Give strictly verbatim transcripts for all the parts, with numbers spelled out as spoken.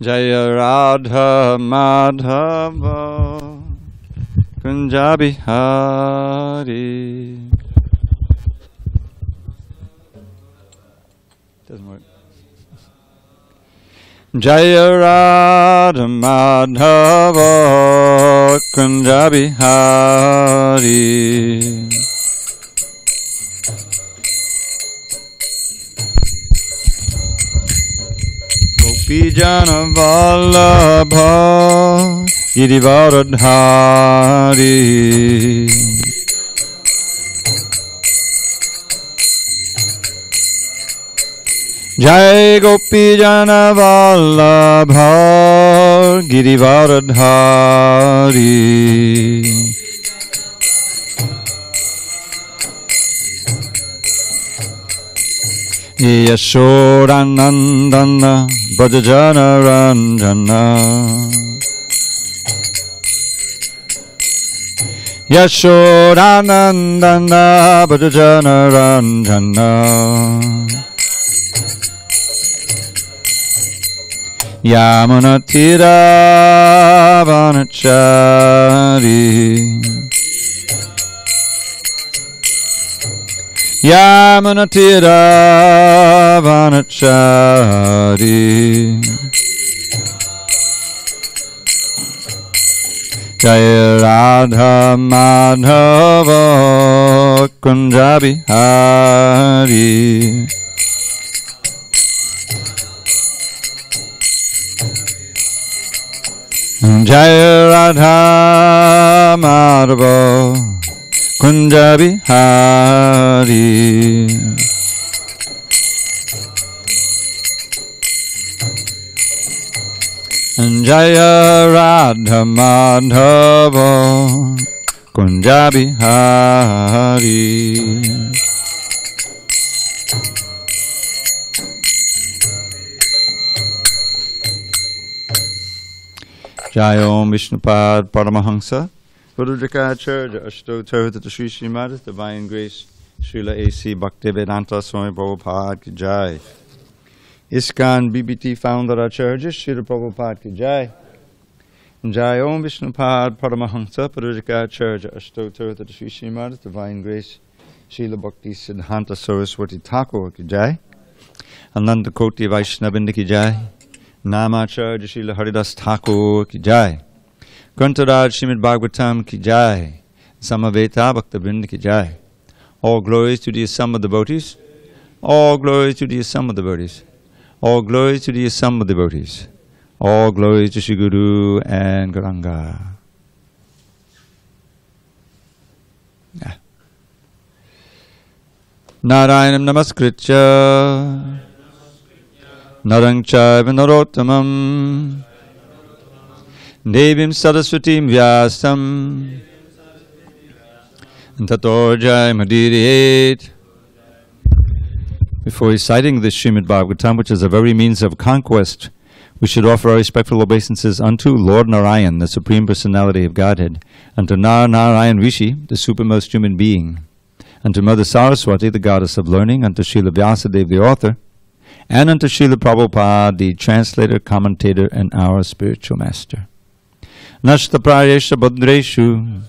Jaya Radha Madhava Kunjabi Hari. Doesn't work. Jaya Radha Madhava Kunjabi Hari. Pijana Vallabha Girivaradhari. Jai Gopijana Vallabha Girivaradhari. Yashoda Nandana Bhajajana Ranjana. Yashoda Nandana Bhajajana Ranjana. Yamuna Tira Vanachari. Yamunatira Vanachari. Jaya Radha Madhava Kunjabi Hari. Jaya Radha Madhava Kunjabi Hari. Jaya Radha Madhava Kunjabi Hari. Jaya Om Vishnupad Paramahansa Gurudrikacharya Ashtottharvata Shri Srimad, Divine Grace, Srila A C Bhaktivedanta Swami Prabhupada Ki Jai. ISKCON B B T Founder Acharya Srila Prabhupada Ki Jai. Jai Om Vishnupad Paramahansa Gurudrikacharya Ashtottharvata Shri Srimad, Divine Grace, Srila Bhakti Siddhanta Saraswati Thakur Ki Jai. Ananda Koti Vaishnavindra Ki Jai. Namacharya Srila Haridas Thakur Ki Jai. Grantaraj Srimad Bhagavatam Ki Jai. Samaveta Bhaktabrinda Ki Jai. All glories to the Assam of Devotees. All glories to the Assam of Devotees. All glories to the Assam of Devotees. All glories to Sri Guru and Gauranga. Yeah. Narayanam Namaskritya. Narang Chaiva Narottamam. Devim Saraswatim Vyasam Tatorjai Madhiriyet. Before reciting this Srimad Bhagavatam, which is a very means of conquest, we should offer our respectful obeisances unto Lord Narayan, the Supreme Personality of Godhead, unto Narayan Rishi, the supermost human being, unto Mother Saraswati, the goddess of learning, unto Srila Vyasadeva, the author, and unto Srila Prabhupada, the translator, commentator, and our spiritual master. Nashta prayesha badreshu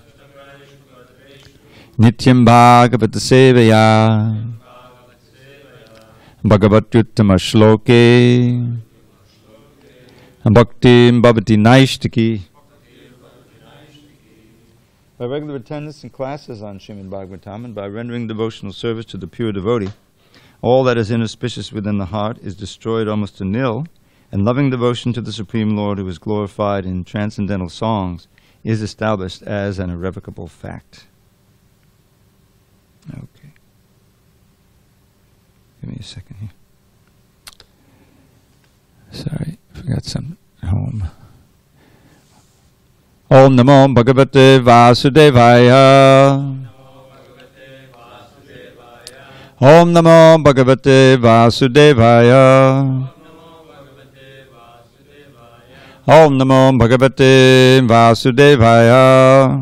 nityam bhagavat sevaya bhagavatyuttama shloke bhaktim bhavati naishtiki. By regular attendance in classes on Srimad Bhagavatam and by rendering devotional service to the pure devotee, all that is inauspicious within the heart is destroyed almost to nil, and loving devotion to the Supreme Lord, who is glorified in transcendental songs, is established as an irrevocable fact. Okay. Give me a second here. Sorry, forgot something at home. Om Namo Bhagavate Vasudevaya. Om Namo Bhagavate Vasudevaya. Om Namo Bhagavate Vasudevaya.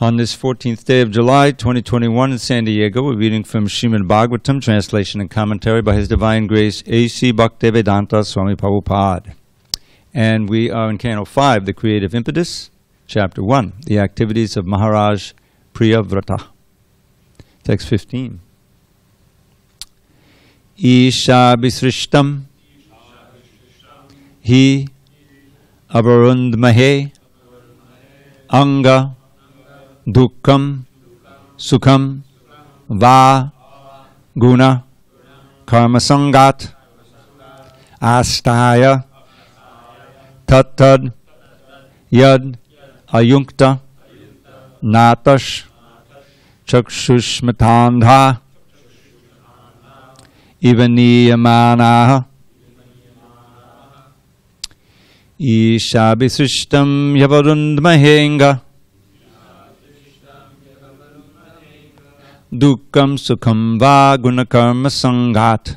On this fourteenth day of July, twenty twenty-one in San Diego, we're reading from Srimad Bhagavatam, translation and commentary by His Divine Grace, A C Bhaktivedanta Swami Prabhupada. And we are in Canto five, The Creative Impetus, Chapter one, The Activities of Maharaj Priyavrata. Text fifteen. Isha Bisrishtam He Avarundmahe Anga Dukkam, Sukham, Va, Guna, Karmasangat, Astaya, Tattad, Yad, Ayunkta, Natash, Chakshushmatandha, Ivaniyamanaha, Ishabhisishtam Yavarundmahenga, Dukkam sukham va gunakarma sangat.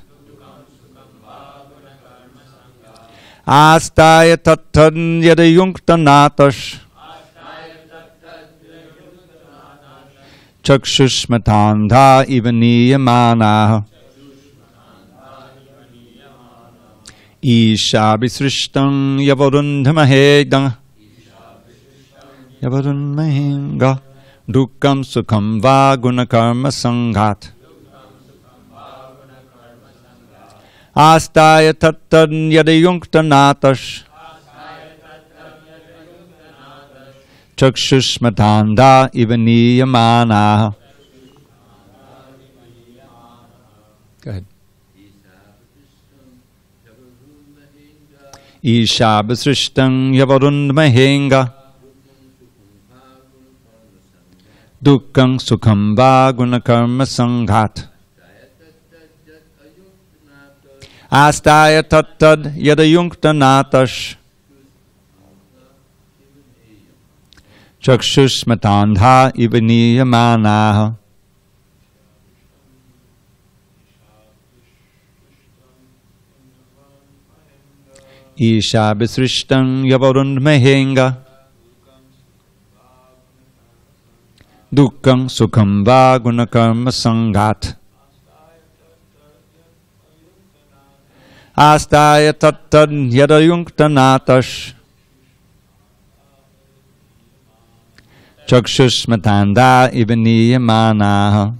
Astaya tattad yadayunkta natash. Chakshushmatandha ivaniyamanaha. Ishabhisrishtam yavarundhamahedang. Yavarundmahenga. Dukkam sukham va gunakarma sanghat. Astaya tattad yadayunkta natash. Chakshushmatanda ivaniyamanaha. Go ahead. Ishabhisrishtam yavarundmahenga. Dukkam sukham va gunakarma sanghat. Astaya tattad yadayunkta natash. Chakshushmatandha ivaniyamanaha. Ishabhisrishtam yavarundmahenga. Dukkam sukham va gunakarma sangat. Astaya tattad yadayunkta natash. Chakshushmatanda ivaniyamanaha.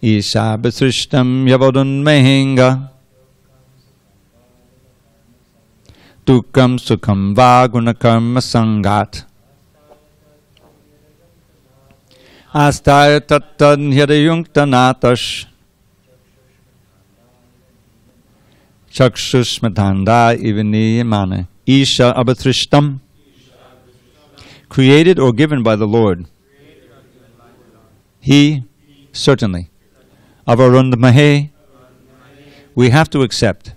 Ishabhisrishtam yavarundmahenga. Dukkam sukham va gunakarma sangat. Astaya tattad yadayunkta natash. Chakshushmatanda ivaniyamane. Isha abhatrishtam. Created or given by the Lord. He, certainly. Avarundmahe. We have to accept.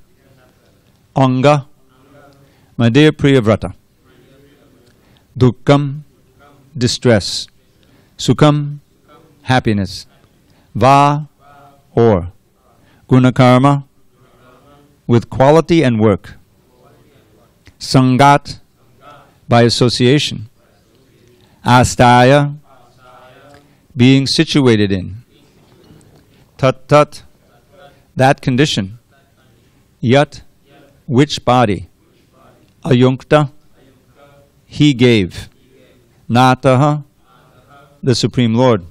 Anga. My dear Priyavrata. Dukkam. Distress. Sukham, happiness. Va, or. Gunakarma, with quality and work. Sangat, by association. Astaya, being situated in. Tat tat, that condition. Yat, which body. Ayunkta, he gave. Nataha, the Supreme Lord.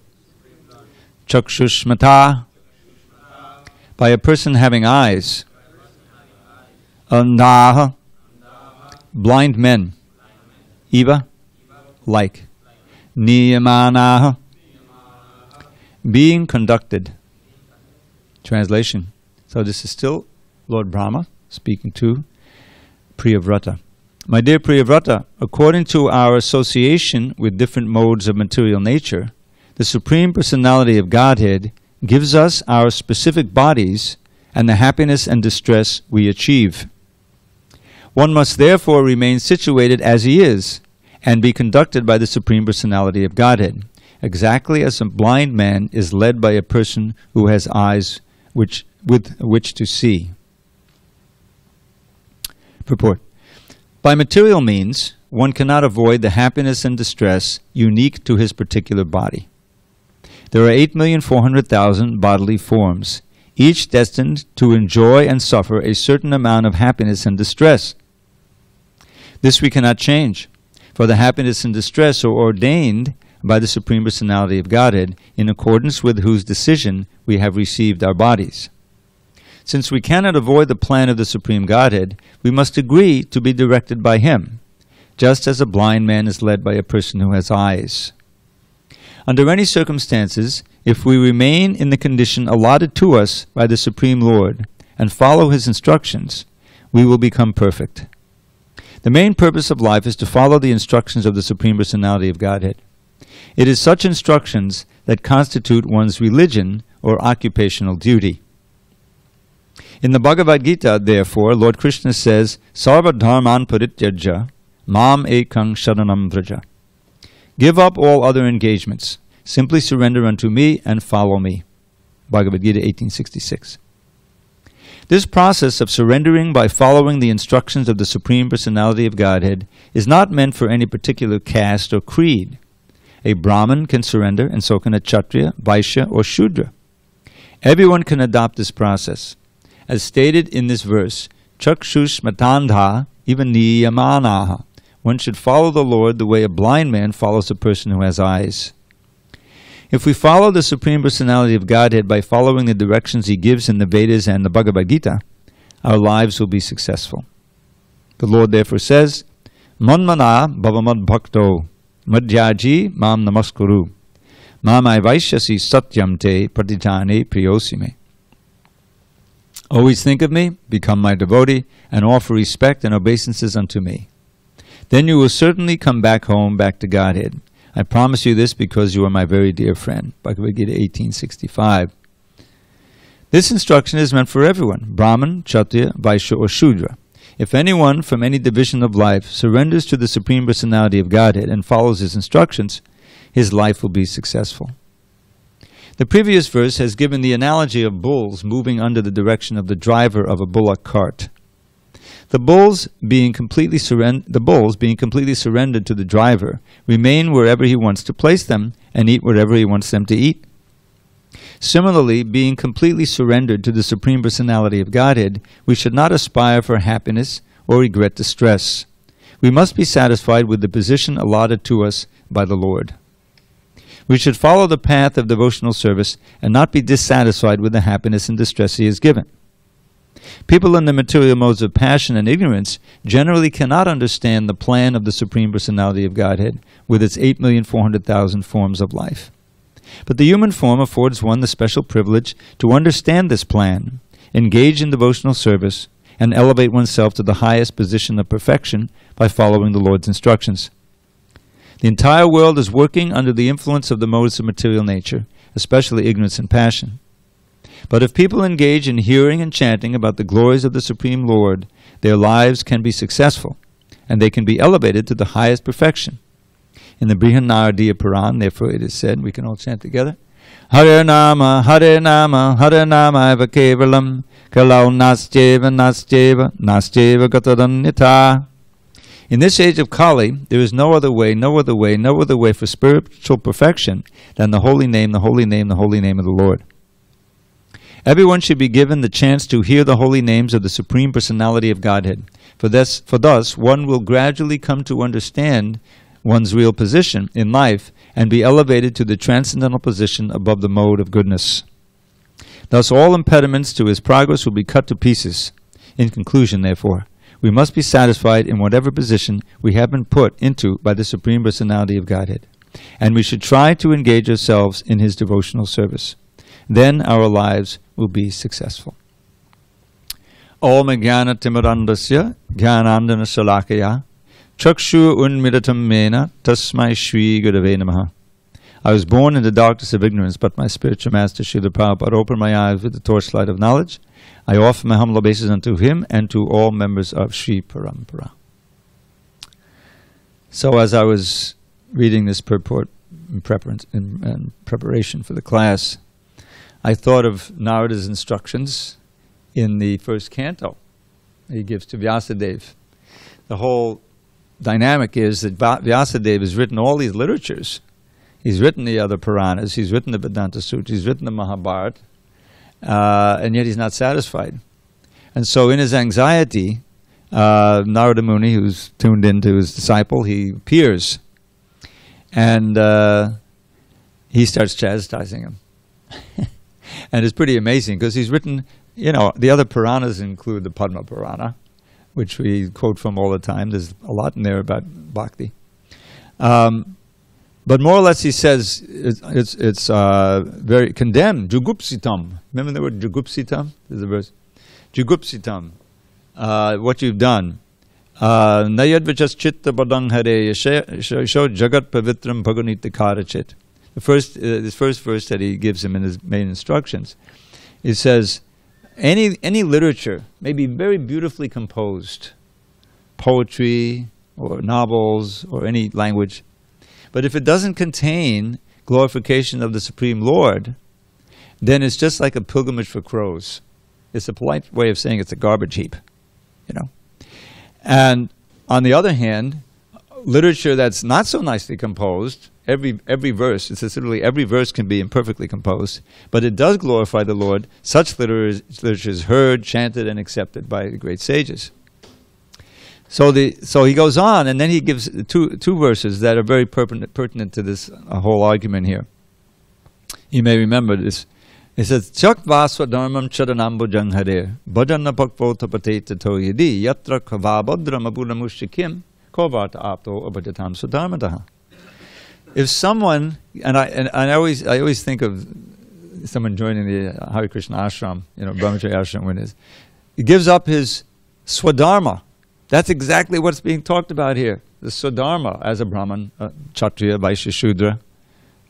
Chakshushmata, by a person having eyes. Andaha, blind men. Eva, like. Niyamanaha, being conducted. Translation. So this is still Lord Brahma speaking to Priyavrata. My dear Priyavrata, according to our association with different modes of material nature, the Supreme Personality of Godhead gives us our specific bodies and the happiness and distress we achieve. One must therefore remain situated as he is and be conducted by the Supreme Personality of Godhead, exactly as a blind man is led by a person who has eyes which, with which to see. Purport. By material means, one cannot avoid the happiness and distress unique to his particular body. There are eight million four hundred thousand bodily forms, each destined to enjoy and suffer a certain amount of happiness and distress. This we cannot change, for the happiness and distress are ordained by the Supreme Personality of Godhead, in accordance with whose decision we have received our bodies. Since we cannot avoid the plan of the Supreme Godhead, we must agree to be directed by Him, just as a blind man is led by a person who has eyes. Under any circumstances, if we remain in the condition allotted to us by the Supreme Lord and follow His instructions, we will become perfect. The main purpose of life is to follow the instructions of the Supreme Personality of Godhead. It is such instructions that constitute one's religion or occupational duty. In the Bhagavad Gita, therefore, Lord Krishna says, "Sarva dharman parityajya, mam ekam sharanam vraja." Give up all other engagements. Simply surrender unto me and follow me. Bhagavad Gita eighteen sixty-six. This process of surrendering by following the instructions of the Supreme Personality of Godhead is not meant for any particular caste or creed. A Brahmin can surrender, and so can a Kshatriya, Vaishya, or Shudra. Everyone can adopt this process. As stated in this verse, Chakshushmatandha iva niyamanaha. One should follow the Lord the way a blind man follows a person who has eyes. If we follow the Supreme Personality of Godhead by following the directions He gives in the Vedas and the Bhagavad Gita, our lives will be successful. The Lord therefore says, Manmana bhavamad bhakto. Madhyaji mam namaskuru, mamai vaishyasi satyam te pratitane priyosime. Always think of me, become my devotee, and offer respect and obeisances unto me. Then you will certainly come back home, back to Godhead. I promise you this because you are my very dear friend. Bhagavad Gita eighteen sixty-five. This instruction is meant for everyone, Brahman, Kshatriya, Vaishya, or Shudra. If anyone from any division of life surrenders to the Supreme Personality of Godhead and follows His instructions, his life will be successful. The previous verse has given the analogy of bulls moving under the direction of the driver of a bullock cart. The bulls being completely, surren the bulls being completely surrendered to the driver remain wherever he wants to place them and eat whatever he wants them to eat. Similarly, being completely surrendered to the Supreme Personality of Godhead, we should not aspire for happiness or regret distress. We must be satisfied with the position allotted to us by the Lord. We should follow the path of devotional service and not be dissatisfied with the happiness and distress He has given. People in the material modes of passion and ignorance generally cannot understand the plan of the Supreme Personality of Godhead with its eight million four hundred thousand forms of life. But the human form affords one the special privilege to understand this plan, engage in devotional service, and elevate oneself to the highest position of perfection by following the Lord's instructions. The entire world is working under the influence of the modes of material nature, especially ignorance and passion. But if people engage in hearing and chanting about the glories of the Supreme Lord, their lives can be successful, and they can be elevated to the highest perfection. In the Brihan Naradiya Puran, therefore it is said, we can all chant together, Hare Nama, Hare Nama, Hare Nama eva kevalam, kalau nascheva, nascheva, nascheva gatadanyata. In this age of Kali, there is no other way, no other way, no other way for spiritual perfection than the holy name, the holy name, the holy name of the Lord. Everyone should be given the chance to hear the holy names of the Supreme Personality of Godhead, for thus, for thus one will gradually come to understand one's real position in life and be elevated to the transcendental position above the mode of goodness. Thus all impediments to his progress will be cut to pieces. In conclusion, therefore, we must be satisfied in whatever position we have been put into by the Supreme Personality of Godhead, and we should try to engage ourselves in His devotional service. Then our lives will be successful. Om Jnana Timirandasya Jnanandana Shalakaya Chakshu Unmiratam Mena Tasmai Shri Gurave Namaha. I was born in the darkness of ignorance, but my spiritual master, Srila Prabhupada, opened my eyes with the torchlight of knowledge. I offer my humble obeisances unto him and to all members of Sri Parampara. So as I was reading this purport in, in, in preparation for the class, I thought of Narada's instructions in the first canto he gives to Vyasadeva. The whole dynamic is that Vyasadeva has written all these literatures. He's written the other Puranas, he's written the Vedanta Sutra, he's written the Mahabharata, uh, and yet he's not satisfied. And so in his anxiety, uh, Narada Muni, who's tuned into his disciple, he appears, and uh, he starts chastising him. And it's pretty amazing, because he's written, you know, the other Puranas include the Padma Purana, which we quote from all the time. There's a lot in there about bhakti. Um, but more or less he says, it's, it's, it's uh, very condemned, jugupsitam. Remember the word jugupsitam? There's a verse. Jugupsitam, uh, what you've done. Nayadvachas chitta badanghare yasho jagat pavitram pagunita karachit. The first, uh, this first verse that he gives him in his main instructions, he says, any, any literature may be very beautifully composed, poetry or novels or any language, but if it doesn't contain glorification of the Supreme Lord, then it's just like a pilgrimage for crows. It's a polite way of saying it's a garbage heap, you know. And on the other hand, literature that's not so nicely composed, every, every verse, it's literally every verse can be imperfectly composed, but it does glorify the Lord. Such literature is heard, chanted, and accepted by the great sages. So, the, so he goes on, and then he gives two, two verses that are very pertinent, pertinent to this uh, whole argument here. You may remember this. He says, Chak vasva dharmam charanambu jangharir, bhajana bhakvota pateta toyidi, yatra kavabhadram aburamushikim, kovarta apto abhajatam sudharmadaha. If someone, and I, and, and I, always, I always think of someone joining the Hare Krishna ashram, you know, Brahmacharya ashram, when it's, he gives up his swadharma. That's exactly what's being talked about here. The swadharma as a Brahman, uh, Kshatriya, Vaishya, Shudra,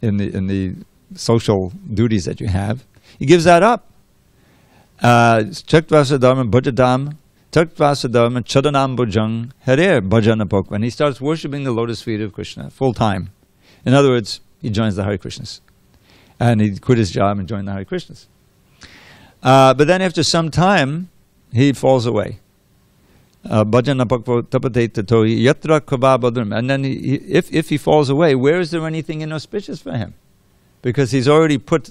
in the, in the social duties that you have. He gives that up. Chaktvasudharma bhajadam, Chaktvasudharma chadanam bhujang, harer bhajanapokva. And he starts worshiping the lotus feet of Krishna full time. In other words, he joins the Hare Krishnas. And he quit his job and joined the Hare Krishnas. Uh, but then after some time, he falls away. Uh, and then he, if, if he falls away, where is there anything inauspicious for him? Because he's already put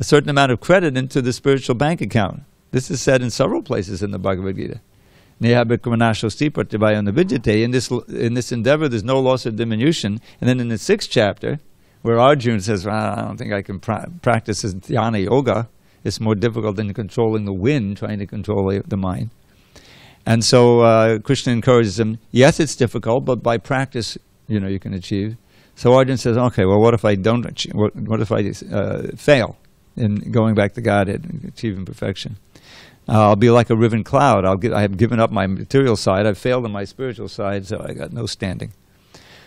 a certain amount of credit into the spiritual bank account. This is said in several places in the Bhagavad Gita. In this, in this endeavor, there's no loss of diminution. And then in the sixth chapter, where Arjuna says, well, I don't think I can pra practice this dhyana yoga. It's more difficult than controlling the wind, trying to control the mind. And so uh, Krishna encourages him, yes, it's difficult, but by practice, you know, you can achieve. So Arjuna says, okay, well, what if I don't achieve, what, what if I uh, fail in going back to Godhead and achieving perfection? Uh, I'll be like a riven cloud. I'll give, I have given up my material side. I've failed on my spiritual side, so I got no standing.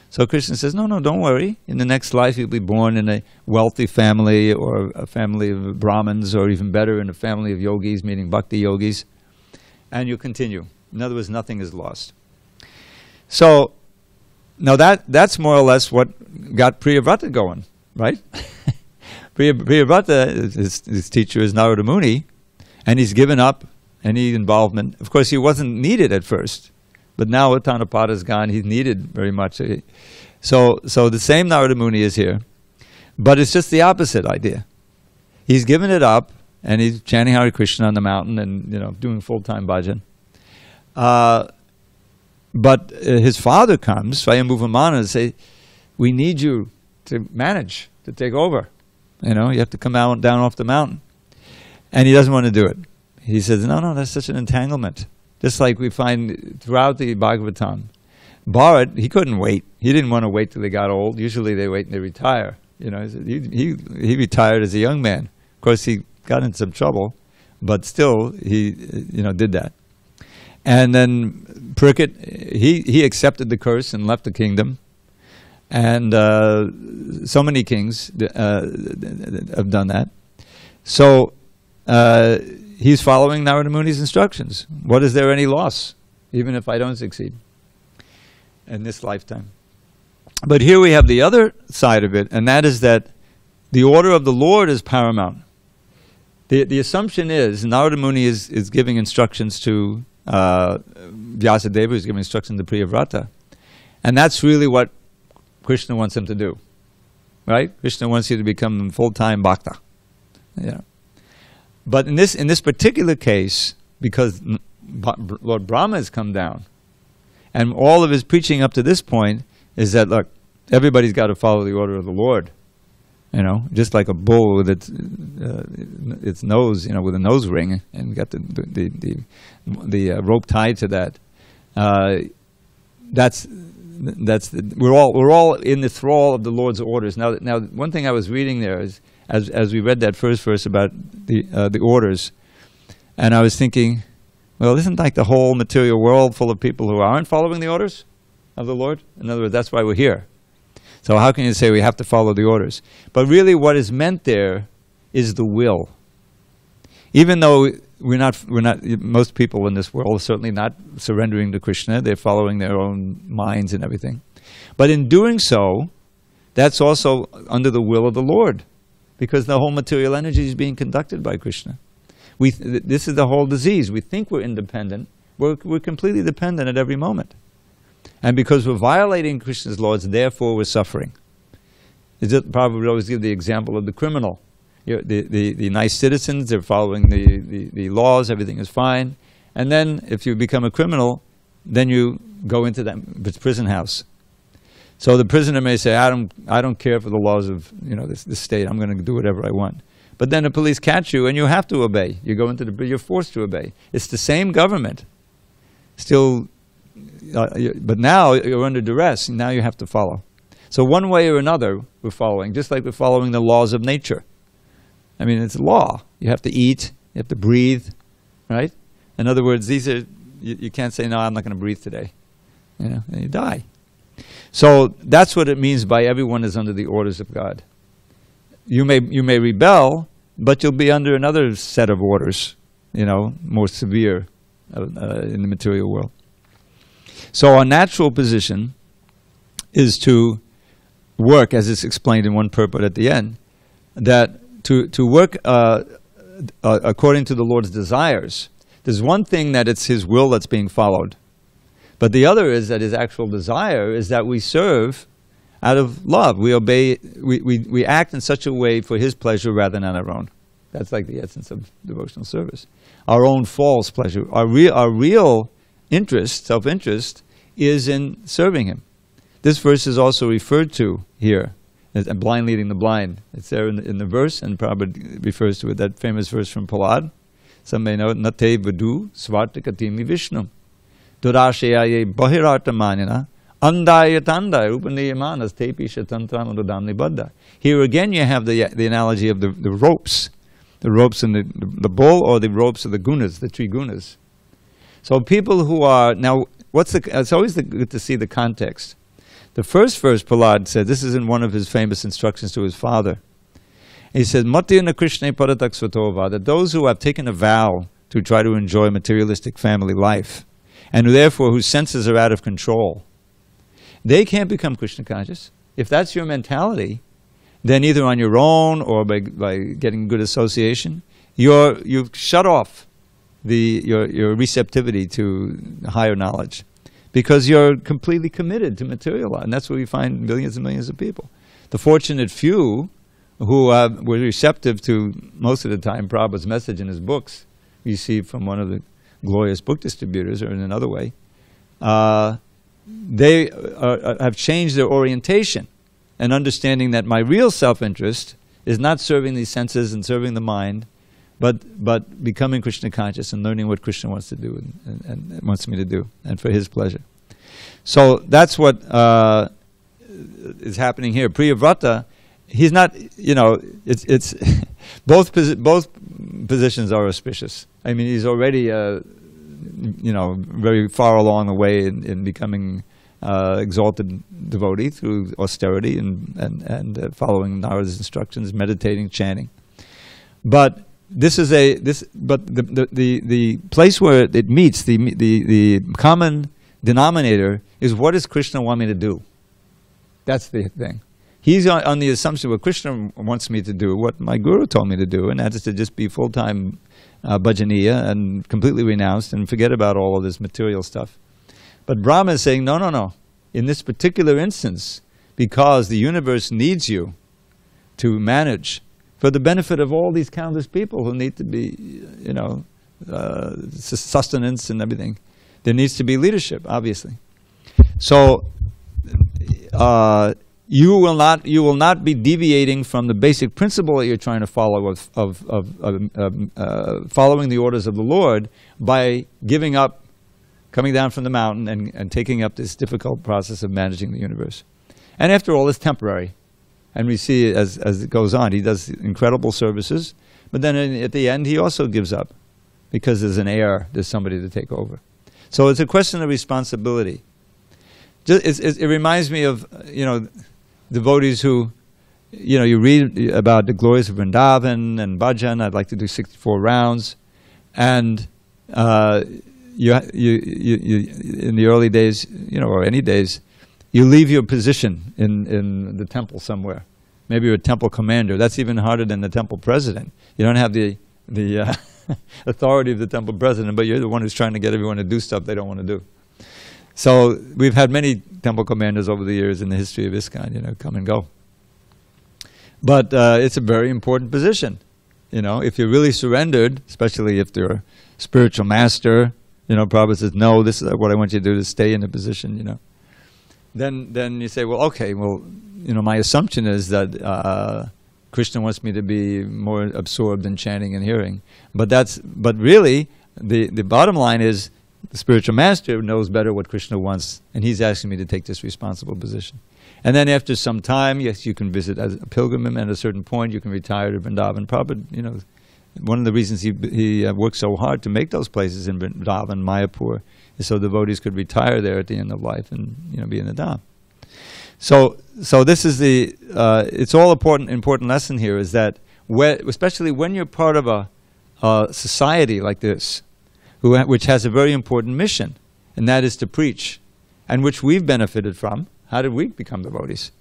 So Krishna says, no, no, don't worry. In the next life, you'll be born in a wealthy family or a family of Brahmins, or even better, in a family of yogis, meaning bhakti yogis, and you'll continue. In other words, nothing is lost. So now that, that's more or less what got Priyavrata going, right? Priyavrata, his, his teacher is Narada Muni, and he's given up any involvement. Of course, he wasn't needed at first, but now Uttanapada is gone, he's needed very much. So, so the same Narada Muni is here, but it's just the opposite idea. He's given it up, and he's chanting Hare Krishna on the mountain and, you know, doing full-time bhajan. Uh, but uh, his father comes, Swayambhuvamana, and says, we need you to manage, to take over. You know, you have to come out down off the mountain. And he doesn't want to do it. He says, no, no, that's such an entanglement. Just like we find throughout the Bhagavatam. Bharat, he couldn't wait. He didn't want to wait till they got old. Usually they wait and they retire. You know, he, he, he retired as a young man. Of course, he got in some trouble, but still he, you know, did that. And then Pricket, he, he accepted the curse and left the kingdom. And uh, so many kings uh, have done that. So Uh, he's following Narada Muni's instructions. What is there any loss, even if I don't succeed in this lifetime? But here we have the other side of it, and that is that the order of the Lord is paramount. The, the assumption is, Narada Muni is, is giving instructions to uh, Vyasadeva, who's giving instructions to Priyavrata, And that's really what Krishna wants him to do, right? Krishna wants you to become full-time bhakta. Yeah. But in this, in this particular case, because Lord Brahma has come down, and all of his preaching up to this point is that, look, everybody's got to follow the order of the Lord, you know, just like a bull with its, uh, its nose, you know, with a nose ring, and got the, the, the, the uh, rope tied to that. Uh, that's, that's the, we're, all, we're all in the thrall of the Lord's orders. Now, now one thing I was reading there is, as, as we read that first verse about the, uh, the orders, and I was thinking, well, isn't like the whole material world full of people who aren't following the orders of the Lord? In other words, that's why we're here. So how can you say we have to follow the orders? But really what is meant there is the will. Even though we're not, we're not, most people in this world are certainly not surrendering to Krishna. They're following their own minds and everything. But in doing so, that's also under the will of the Lord, because the whole material energy is being conducted by Krishna. We th this is the whole disease. We think we're independent. We're, we're completely dependent at every moment. And because we're violating Krishna's laws, therefore we're suffering. Prabhupada would always give the example of the criminal. You know, the, the, the nice citizens, they're following the, the, the laws, everything is fine. And then if you become a criminal, then you go into that prison house. So the prisoner may say, I don't, I don't care for the laws of, you know, this, this state. I'm going to do whatever I want. But then the police catch you and you have to obey. You go into the, you're forced to obey. It's the same government. Still... Uh, but now you're under duress, and now you have to follow. So one way or another, we're following, just like we're following the laws of nature. I mean, it's law. You have to eat, you have to breathe, right? In other words, these are, you, you can't say, no, I'm not going to breathe today. You know, and you die. So that's what it means by everyone is under the orders of God. You may, you may rebel, but you'll be under another set of orders, you know, more severe uh, uh, in the material world. So our natural position is to work, as it's explained in one purport at the end, that to, to work uh, uh, according to the Lord's desires. There's one thing that it's His will that's being followed. But the other is that His actual desire is that we serve out of love. We obey, we, we, we act in such a way for His pleasure rather than our own. That's like the essence of devotional service. Our own false pleasure, our, re our real interest, self-interest, is in serving Him. This verse is also referred to here, as blind leading the blind. It's there in the, in the verse, and Prabhupada refers to it, that famous verse from Prahlad. Some may know it, Nate Vadu Svartakatimi Vishnu Durashayaye Bahiratamanina Andayatanda Upaniyamanas Tepi Shatantramudamni Badda. Here again you have the, the analogy of the, the ropes, the ropes in the, the, the bull, or the ropes of the gunas, the three gunas. So people who are, now, what's the, it's always the, good to see the context. The first verse, Prahlad said, this is in one of his famous instructions to his father. He said, Matyana Krishna Parataksvatova, that those who have taken a vow to try to enjoy materialistic family life, and therefore whose senses are out of control, they can't become Krishna conscious. If that's your mentality, then either on your own or by, by getting good association, you're, you've shut off The, your, your receptivity to higher knowledge, because you're completely committed to material life. And that's where we find millions and millions of people. The fortunate few who uh, were receptive to, most of the time, Prabhupada's message in his books, received from one of the glorious book distributors or in another way, uh, they are, have changed their orientation and understanding that my real self-interest is not serving these senses and serving the mind, But, but becoming Krishna conscious and learning what Krishna wants to do and, and, and wants me to do, and for His pleasure. So that's what uh, is happening here. Priyavrata, he's not, you know, it's, it's both, posi both positions are auspicious. I mean, he's already, uh, you know, very far along the way in, in becoming uh, exalted devotee through austerity and, and, and uh, following Narada's instructions, meditating, chanting. But This is a this, but the the the, the place where it meets, the, the the common denominator is, what does Krishna want me to do? That's the thing. He's on, on the assumption what Krishna wants me to do, what my guru told me to do, and that is to just be full time uh, bhajaniya and completely renounced and forget about all of this material stuff. But Brahma is saying, no, no, no. in this particular instance, because the universe needs you to manage for the benefit of all these countless people who need to be, you know, uh, sustenance and everything. There needs to be leadership, obviously. So uh, you will not you will not be deviating from the basic principle that you're trying to follow of of, of, of um, uh, following the orders of the Lord by giving up, coming down from the mountain and, and taking up this difficult process of managing the universe. And after all, it's temporary. And we see as, as it goes on, he does incredible services. But then in, at the end, he also gives up because there's an heir, there's somebody to take over. So it's a question of responsibility. Just, it's, it, it reminds me of, you know, devotees who, you know, you read about the glories of Vrindavan and Bhajan. I'd like to do sixty-four rounds. And uh, you, you, you, you, in the early days, you know, or any days, you leave your position in, in the temple somewhere. Maybe you're a temple commander. That's even harder than the temple president. You don't have the, the uh, authority of the temple president, but you're the one who's trying to get everyone to do stuff they don't want to do. So we've had many temple commanders over the years in the history of ISKCON, you know, come and go. But uh, it's a very important position. You know, if you're really surrendered, especially if you're a spiritual master, you know, Prabhupada says, no, this is what I want you to do, to stay in the position, you know. Then, then you say, well, okay, well, you know, my assumption is that uh, Krishna wants me to be more absorbed in chanting and hearing. But that's, but really, the, the bottom line is the spiritual master knows better what Krishna wants, and he's asking me to take this responsible position. And then after some time, yes, you can visit as a pilgrim, and at a certain point, you can retire to Vrindavan. Prabhupada, you know, one of the reasons he, he worked so hard to make those places in Vrindavan, Mayapur, so devotees could retire there at the end of life and, you know, be in the Dham. So, so this is the, uh, it's all important, important lesson here is that, where, especially when you're part of a, a society like this, who, which has a very important mission, and that is to preach, and which we've benefited from. How did we become devotees?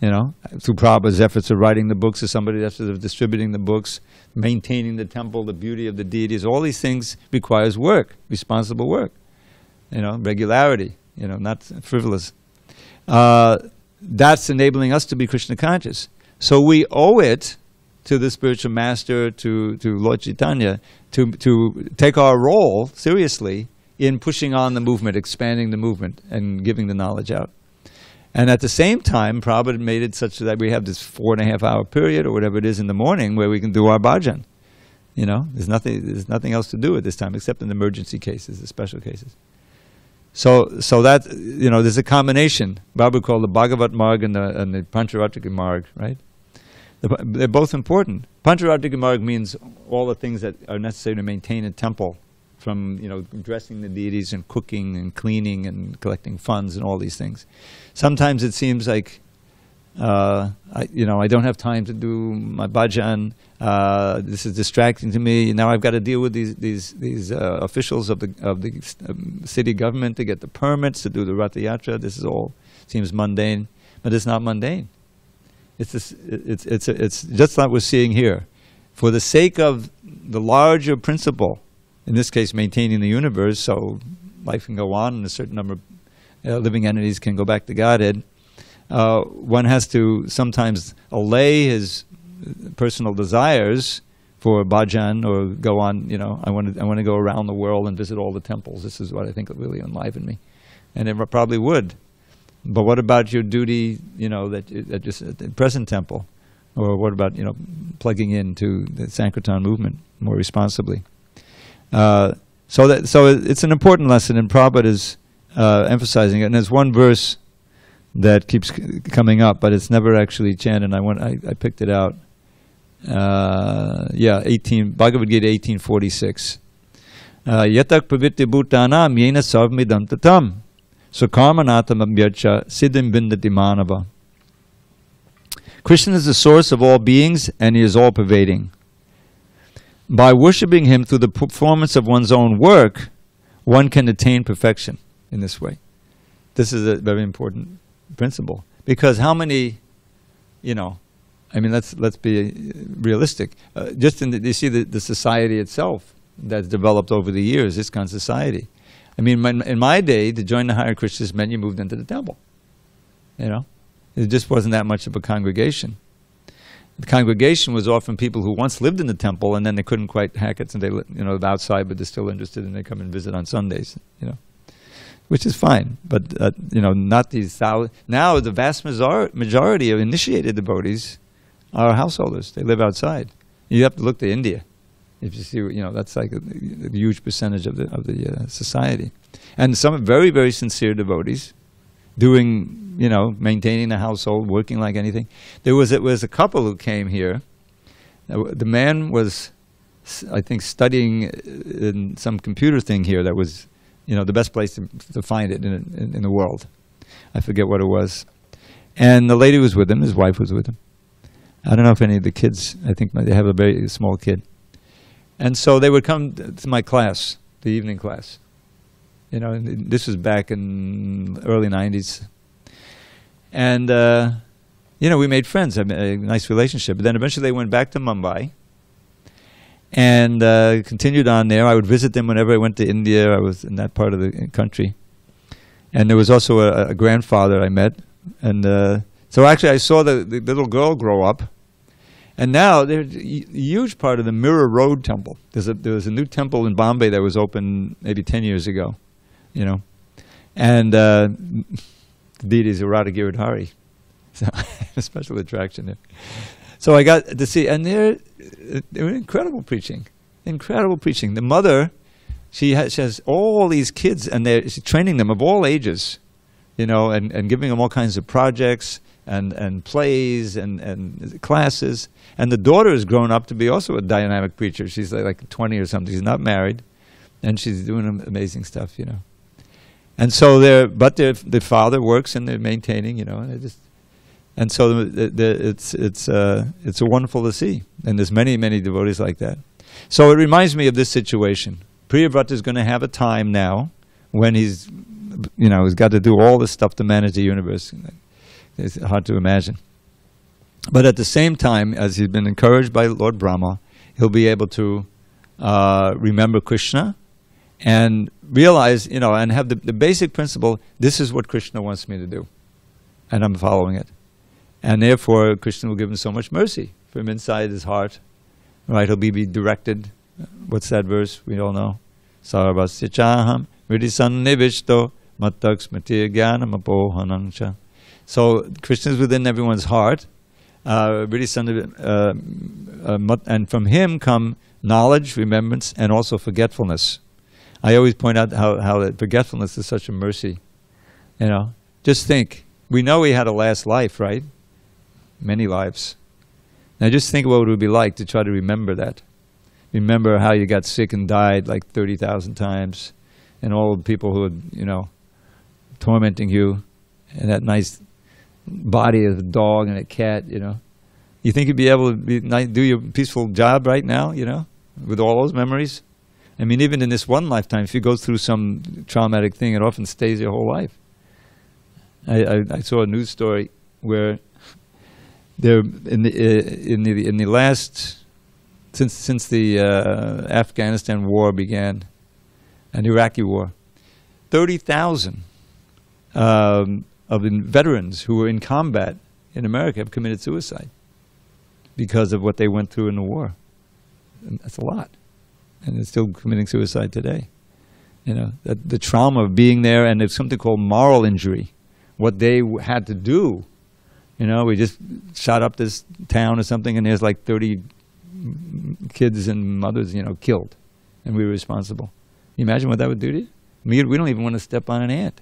You know, through Prabhupada's efforts of writing the books, of somebody's efforts of distributing the books, maintaining the temple, the beauty of the deities, all these things requires work, responsible work. You know, regularity, you know, not frivolous. Uh, that's enabling us to be Krishna conscious. So we owe it to the spiritual master, to, to Lord Chaitanya, to, to take our role seriously in pushing on the movement, expanding the movement, and giving the knowledge out. And at the same time, Prabhupada made it such that we have this four and a half hour period or whatever it is in the morning where we can do our bhajan. You know, there's nothing, there's nothing else to do at this time except in emergency cases, the special cases. So, so that, you know, there's a combination. Babu called the Bhagavat Marg and the, and the Pancharatrika Marg, right? The, they're both important. Pancharatrika Marg means all the things that are necessary to maintain a temple, from, you know, dressing the deities and cooking and cleaning and collecting funds and all these things. Sometimes it seems like, uh, I, you know, I don't have time to do my bhajan. Uh, this is distracting to me. Now I've got to deal with these these these uh, officials of the of the um, city government to get the permits to do the Ratha Yatra. This is all seems mundane, but it's not mundane. It's this, it's it's it's just like we're seeing here, for the sake of the larger principle. In this case, maintaining the universe, so life can go on, and a certain number of uh, living entities can go back to Godhead. Uh, one has to sometimes allay his personal desires for bhajan, or go on, you know, I want to, I want to go around the world and visit all the temples. This is what I think will really enliven me. And it probably would. But what about your duty, you know, that, at, just, at the present temple? Or what about, you know, plugging into the Sankirtan movement more responsibly? Uh, so that, so it's an important lesson, and Prabhupada is uh, emphasizing it. And there's one verse that keeps coming up, but it's never actually chanted. I want I, I picked it out. Uh, yeah, eighteen Bhagavad Gita eighteen forty six. Yatak pravitti bhutanam yena sarvamidam tatam sukarmanatam abhyarcha siddhim bindati manava. Krishna is the source of all beings, and he is all pervading. By worshipping him through the performance of one's own work, one can attain perfection in this way. This is a very important principle, because how many, you know, I mean, let's let's be realistic. Uh, just in the, you see the, the society itself that's developed over the years, this kind of society. I mean, my, in my day, to join the higher Krishnas meant you moved into the temple. You know, it just wasn't that much of a congregation. The congregation was often people who once lived in the temple and then they couldn't quite hack it, and they, you know, outside, but they're still interested and they come and visit on Sundays, you know, which is fine. But, uh, you know, not these thousands. Now the vast majority of initiated devotees are householders. They live outside. You have to look to India. If you see, you know, that's like a, a huge percentage of the, of the uh, society. And some very, very sincere devotees doing, you know, maintaining a household, working like anything. There was, it was a couple who came here. The man was, I think, studying in some computer thing here that was, you know, the best place to, to find it in, in, in the world. I forget what it was. And the lady was with him. His wife was with him. I don't know if any of the kids, I think they have a very small kid. And so they would come to my class, the evening class. You know, and this was back in the early nineties. And, uh, you know, we made friends, I mean, a nice relationship. But then eventually they went back to Mumbai and uh, continued on there. I would visit them whenever I went to India. I was in that part of the country. And there was also a, a grandfather I met. And uh, so actually I saw the, the little girl grow up. And now, there's a huge part of the Mirror Road temple. There's a, there was a new temple in Bombay that was opened maybe ten years ago, you know. And uh, the deities are Radha Giridhari. So, a special attraction there. So I got to see, and they're, they were incredible preaching, incredible preaching. The mother, she has, she has all these kids, and they're, she's training them of all ages, you know, and, and giving them all kinds of projects, and, and plays and, and classes. And the daughter has grown up to be also a dynamic preacher. She's like twenty or something. She's not married. And she's doing amazing stuff, you know. And so they're, but their the father works and they're maintaining, you know. And, they just, and so the, the, it's, it's, uh, it's wonderful to see. And there's many, many devotees like that. So it reminds me of this situation. Priyavrata is going to have a time now when he's, you know, he's got to do all this stuff to manage the universe. It's hard to imagine. But at the same time, as he's been encouraged by Lord Brahma, he'll be able to uh, remember Krishna and realize, you know, and have the, the basic principle, this is what Krishna wants me to do, and I'm following it. And therefore, Krishna will give him so much mercy from inside his heart, right? He'll be, be directed. What's that verse? We all know. Sarvasya chaham ridisan nivishto mattaks matir gyanam apohanancha. So Krishna is within everyone's heart, uh, and from him come knowledge, remembrance, and also forgetfulness. I always point out how, how that forgetfulness is such a mercy. You know, just think, we know he had a last life, right? Many lives. Now just think what it would be like to try to remember that. Remember how you got sick and died like thirty thousand times, and all the people who were, you know, tormenting you, and that nice body of a dog and a cat, you know. You think you'd be able to be, do your peaceful job right now, you know, with all those memories? I mean, even in this one lifetime, if you go through some traumatic thing, it often stays your whole life. I, I, I saw a news story where there, in the, uh, in the, in the last, since, since the uh, Afghanistan war began, an Iraqi war, thirty thousand um, of veterans who were in combat in America have committed suicide because of what they went through in the war. And that's a lot. And they're still committing suicide today. You know, that the trauma of being there, and there's something called moral injury, what they had to do. You know, we just shot up this town or something, and there's like thirty kids and mothers, you know, killed. And we were responsible. Can you imagine what that would do to you? I mean, we don't even want to step on an ant.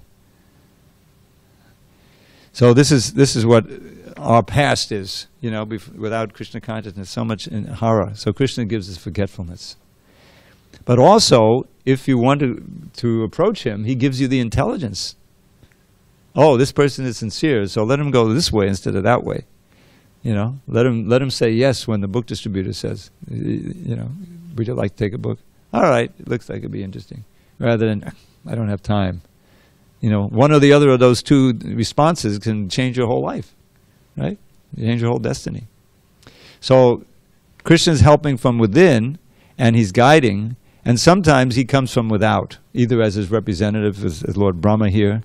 So this is, this is what our past is, you know, without Krishna consciousness, so much in horror. So Krishna gives us forgetfulness. But also, if you want to, to approach him, he gives you the intelligence. Oh, this person is sincere, so let him go this way instead of that way. You know, let him, let him say yes when the book distributor says, you know, would you like to take a book? All right, it looks like it'd be interesting. Rather than, I don't have time. You know, one or the other of those two responses can change your whole life, right? Change your whole destiny. So Krishna's helping from within, and he's guiding, and sometimes he comes from without, either as his representative, as, as Lord Brahma here,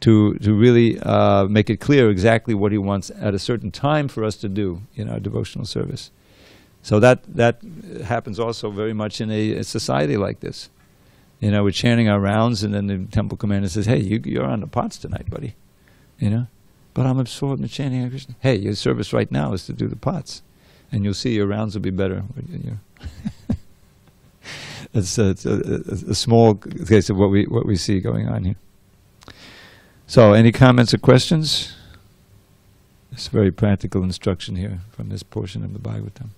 to, to really uh, make it clear exactly what he wants at a certain time for us to do in our devotional service. So that, that happens also very much in a, a society like this. You know, we're chanting our rounds, and then the temple commander says, hey, you, you're on the pots tonight, buddy. You know, but I'm absorbed in chanting Hare Krishna. Hey, your service right now is to do the pots, and you'll see your rounds will be better. It's a, it's a, a small case of what we, what we see going on here. So any comments or questions? It's very practical instruction here from this portion of the Bhagavatam.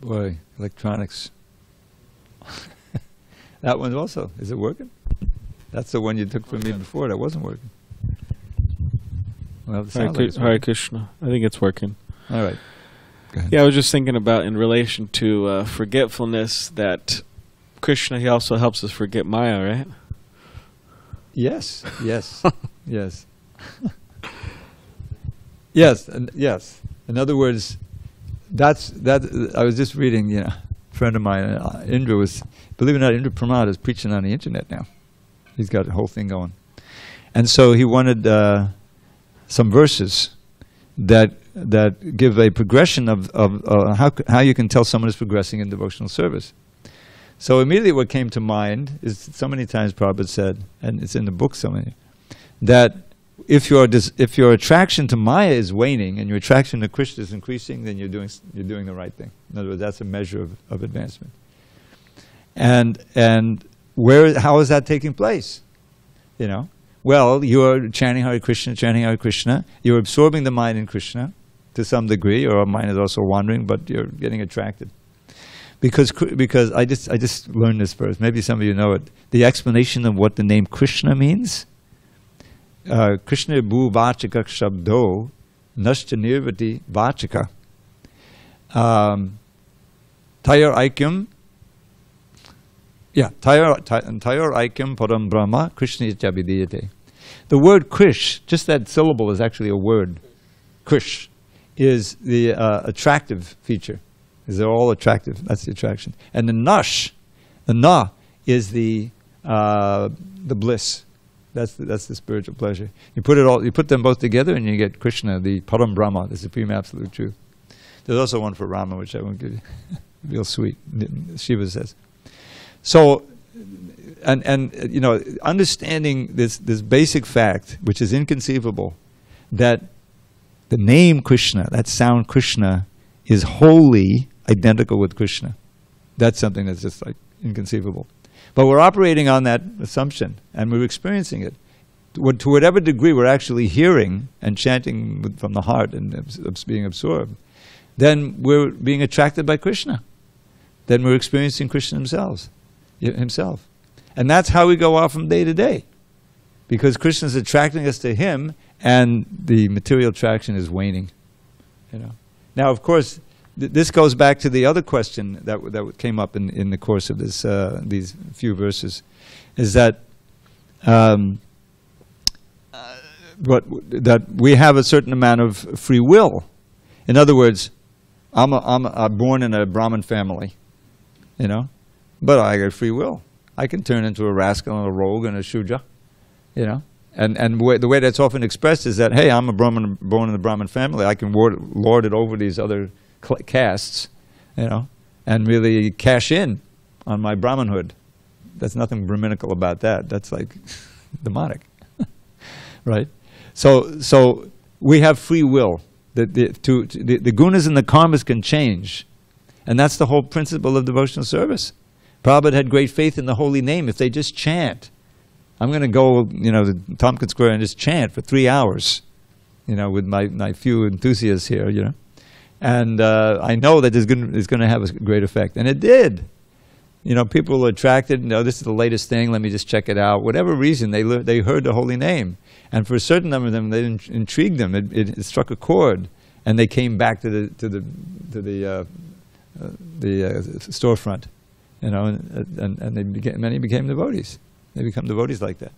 Boy, electronics. That one also, is it working? That's the one you took from me before that wasn't working. Well, Hare, like working. Hare Krishna. I think it's working. All right. Go ahead. Yeah, I was just thinking about in relation to uh, forgetfulness that Krishna, he also helps us forget Maya, right? Yes, yes, yes. Yes, and yes. In other words, that's, that, I was just reading, you know, a friend of mine, uh, Indra was, believe it or not, Indra Pramad is preaching on the internet now. He's got the whole thing going. And so he wanted uh, some verses that, that give a progression of, of uh, how, how you can tell someone is progressing in devotional service. So immediately what came to mind is so many times Prabhupada said, and it's in the book so many, that if your, if your attraction to Maya is waning and your attraction to Krishna is increasing, then you're doing, you're doing the right thing. In other words, that's a measure of, of advancement. And, and where, how is that taking place? You know, well, you are chanting Hare Krishna, chanting Hare Krishna. You're absorbing the mind in Krishna to some degree, or our mind is also wandering, but you're getting attracted. Because, because I, just, I just learned this verse. Maybe some of you know it. The explanation of what the name Krishna means. Uh, Krishna bhuvachaka shabdo nashta nirvati vachaka. Tayar aikyam. Yeah, tayar aikyam param brahma krishna ityabhidiyate. The word Krish, just that syllable is actually a word. Krish is the uh, attractive feature. They're all attractive. That's the attraction. And the nash, the na, is the uh, the bliss. That's the, that's the spiritual pleasure. You put it all. You put them both together, and you get Krishna, the Param Brahma, the supreme absolute truth. There's also one for Rama, which I won't give you. Real sweet, Shiva says. So, and and you know, understanding this this basic fact, which is inconceivable, that the name Krishna, that sound Krishna, is wholly identical with Krishna. That's something that's just like inconceivable. But we're operating on that assumption and we're experiencing it. To whatever degree we're actually hearing and chanting from the heart and being absorbed, then we're being attracted by Krishna. Then we're experiencing Krishna himself. himself. And that's how we go off from day to day. Because Krishna's attracting us to him and the material attraction is waning. You know. Now, of course, th this goes back to the other question that w that came up in in the course of this uh, these few verses, is that um, uh, what that we have a certain amount of free will. In other words, I'm a, I'm, a, I'm born in a Brahmin family, you know, but I got free will. I can turn into a rascal and a rogue and a shudra, you know. And, and w the way that's often expressed is that, hey, I'm a Brahmin, born in the Brahmin family. I can ward, lord it over these other castes, you know, and really cash in on my Brahminhood. That's nothing Brahminical about that. That's like demonic, right? So, so we have free will. The, the, to, to, the, the gunas and the karmas can change. And that's the whole principle of devotional service. Prabhupada had great faith in the holy name. If they just chant, I'm going to go, you know, to Tompkins Square and just chant for three hours, you know, with my, my few enthusiasts here, you know. And uh, I know that it's going, it's going to have a great effect. And it did. You know, people were attracted, no, this is the latest thing, let me just check it out. Whatever reason, they, they heard the holy name. And for a certain number of them, they in intrigued them. It, it, it struck a chord. And they came back to the, to the, to the, uh, uh, the uh, storefront, you know, and, and, and they became, many became devotees. They become devotees like that.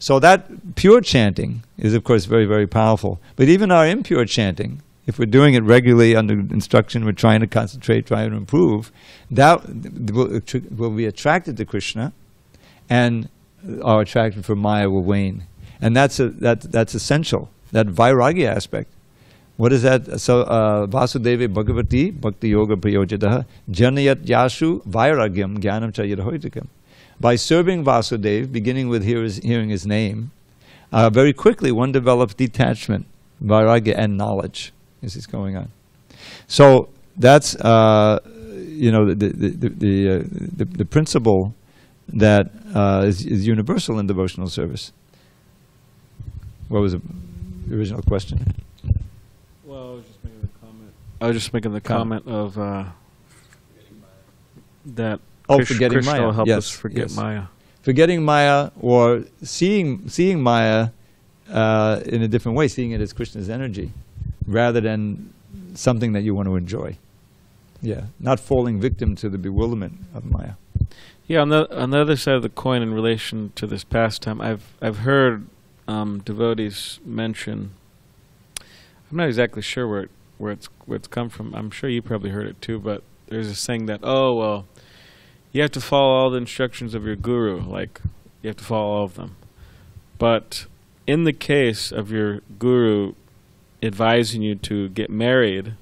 So that pure chanting is, of course, very, very powerful. But even our impure chanting if we're doing it regularly under instruction, we're trying to concentrate, trying to improve, that will, will be attracted to Krishna, and our attraction for Maya will wane. And that's, a, that, that's essential, that vairagya aspect. What is that? So, uh, Vasudeva Bhagavati Bhakti Yoga Priyojitaha Janayat Yashu Vairagyam Jnanam Cha Yadhoitikam. By serving Vasudeva, beginning with hear his, hearing his name, uh, very quickly one develops detachment, vairagya, and knowledge. This is going on. So that's uh, you know the the the, the, uh, the, the principle that uh, is, is universal in devotional service. What was the original question? Well, I was just making the comment. I was just making the comment Com of uh, that oh, Krish forgetting Krishna Maya. Will help yes. us forget yes. Maya. Forgetting Maya, or seeing seeing Maya uh, in a different way, seeing it as Krishna's energy, rather than something that you want to enjoy. Yeah, not falling victim to the bewilderment of Maya. Yeah, on the on the other side of the coin, in relation to this pastime, I've I've heard um, devotees mention. I'm not exactly sure where it, where it's where it's come from. I'm sure you probably heard it too, but there's a saying that, oh, well, you have to follow all the instructions of your guru, like you have to follow all of them. But in the case of your guru advising you to get married,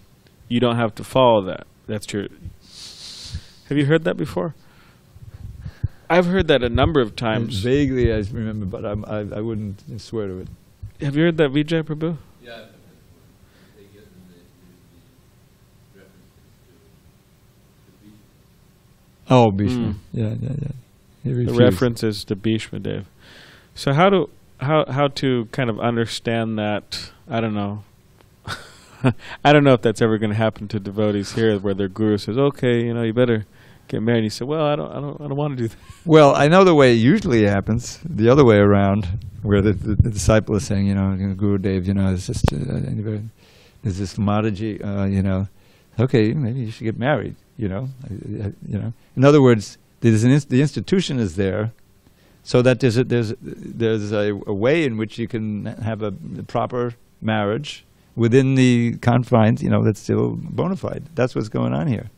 you don't have to follow that. That's your. Have you heard that before? I've heard that a number of times. I vaguely, I remember, but I'm, I I wouldn't swear to it. Have you heard that, Vijay Prabhu? Yeah. Oh, Bhishma. Mm. Yeah, yeah, yeah. The reference is to Bhishma, Dave. So how to how how to kind of understand that? I don't know. I don't know if that's ever going to happen to devotees here, where their guru says, "Okay, you know, you better get married." You say, "Well, I don't, I don't, I don't want to do that." Well, I know the way it usually happens. The other way around, where the, the, the disciple is saying, "You know, Guru Dave, you know, is this uh, anybody, is this Mataji, uh, you know, okay, maybe you should get married." You know, you know. In other words, there's an inst the institution is there, so that there's a, there's there's a, a way in which you can have a proper marriage within the confines. You know, that's still bona fide. That's what's going on here.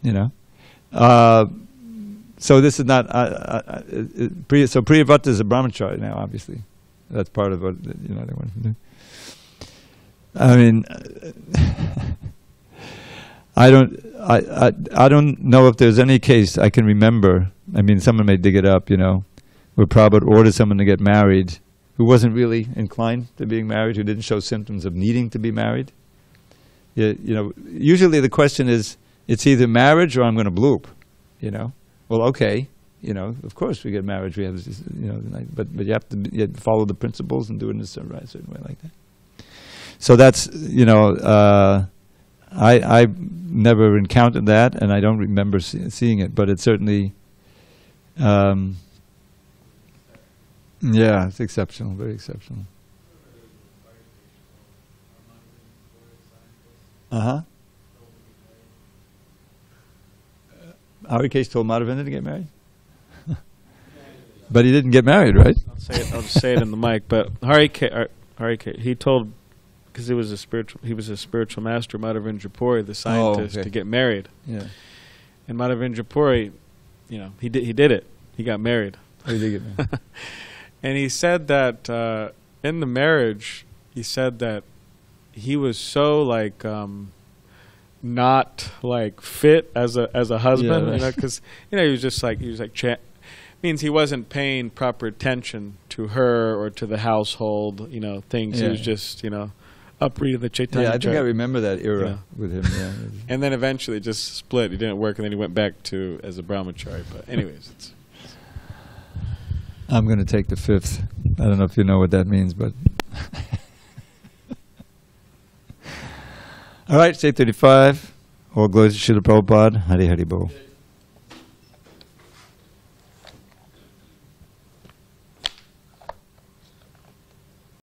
You know, uh, so this is not. Uh, uh, it, Priya, so Priyavrata is a brahmachari now. Obviously, that's part of what you know they want to do. I mean. I don't, I, I, I don't know if there's any case I can remember. I mean, someone may dig it up, you know, where Prabhupada ordered someone to get married who wasn't really inclined to being married, who didn't show symptoms of needing to be married. You, you know, usually the question is, it's either marriage or I'm going to bloop, you know. Well, okay, you know, of course we get marriage, we have, this, you know, but, but you have to you have to follow the principles and do it in a certain way like that. So that's, you know, uh, I, I never encountered that, and I don't remember see, seeing it, but it certainly, um, yeah, it's exceptional, very exceptional. Uh-huh. Harikesh told Madhavendra to get married? But he didn't get married, right? I'll say it, I'll just say it in the mic, but Harikesh, Harikesh, he told because he was a spiritual, he was a spiritual master, Madhavendra Puri, the scientist, oh, okay. to get married. Yeah, and Madhavendra Puri, you know, he did, he did it. He got married. Oh, he did get married. And he said that uh, in the marriage, he said that he was so like um, not like fit as a as a husband, yeah, right. you know, because you know he was just like he was like cha means he wasn't paying proper attention to her or to the household, you know, things. Yeah. He was just, you know. Upreading the Chaitanya. Yeah, I think chart. I remember that era yeah. with him. Yeah. And then eventually just split. It didn't work, and then he went back to as a brahmachari. But anyways, it's, it's I'm going to take the fifth. I don't know if you know what that means, but all right, say thirty-five. All glories to Srila Prabhupada. Hari Hari Bol.